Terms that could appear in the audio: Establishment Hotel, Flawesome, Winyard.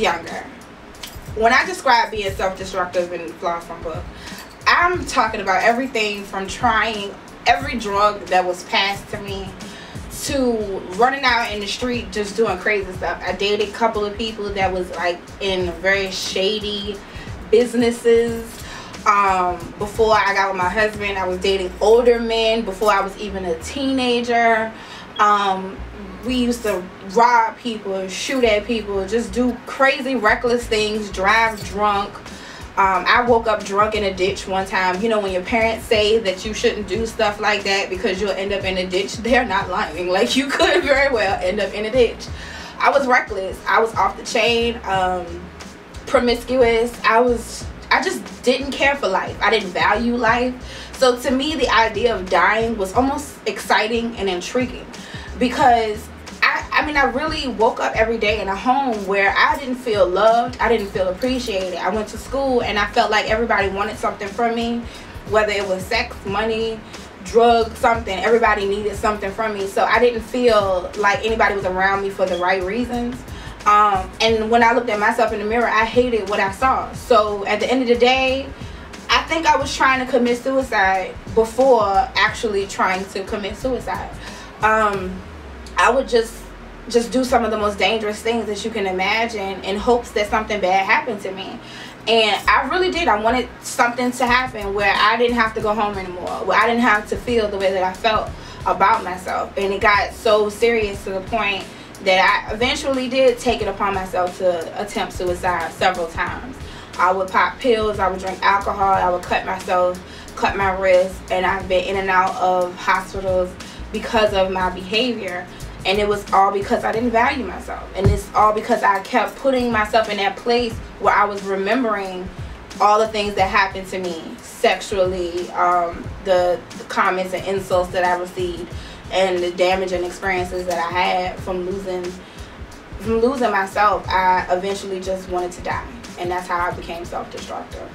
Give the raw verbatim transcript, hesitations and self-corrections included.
was younger, when I describe being self-destructive in the Flawesome book, I'm talking about everything from trying every drug that was passed to me to running out in the street just doing crazy stuff. I dated a couple of people that was like in very shady businesses. Um, before I got with my husband, I was dating older men before I was even a teenager. Um, we used to rob people, shoot at people, just do crazy, reckless things, drive drunk. Um, I woke up drunk in a ditch one time. You know, when your parents say that you shouldn't do stuff like that because you'll end up in a ditch, they're not lying. Like, you could very well end up in a ditch. I was reckless. I was off the chain, um, promiscuous. I was... I just didn't care for life. I didn't value life. So to me, the idea of dying was almost exciting and intriguing, because I, I mean, I really woke up every day in a home where I didn't feel loved. I didn't feel appreciated. I went to school and I felt like everybody wanted something from me, whether it was sex, money, drugs, something. Everybody needed something from me. So I didn't feel like anybody was around me for the right reasons. Um, and when I looked at myself in the mirror, I hated what I saw. So at the end of the day, I think I was trying to commit suicide before actually trying to commit suicide. Um, I would just just do some of the most dangerous things that you can imagine in hopes that something bad happened to me. And I really did. I wanted something to happen where I didn't have to go home anymore, where I didn't have to feel the way that I felt about myself. And it got so serious to the point that I eventually did take it upon myself to attempt suicide several times. I would pop pills, I would drink alcohol, I would cut myself, cut my wrist, and I've been in and out of hospitals because of my behavior. And it was all because I didn't value myself. And it's all because I kept putting myself in that place where I was remembering all the things that happened to me sexually, um, the, the comments and insults that I received, and the damage and experiences that I had from losing from losing myself. I eventually just wanted to die, and that's how I became self-destructive.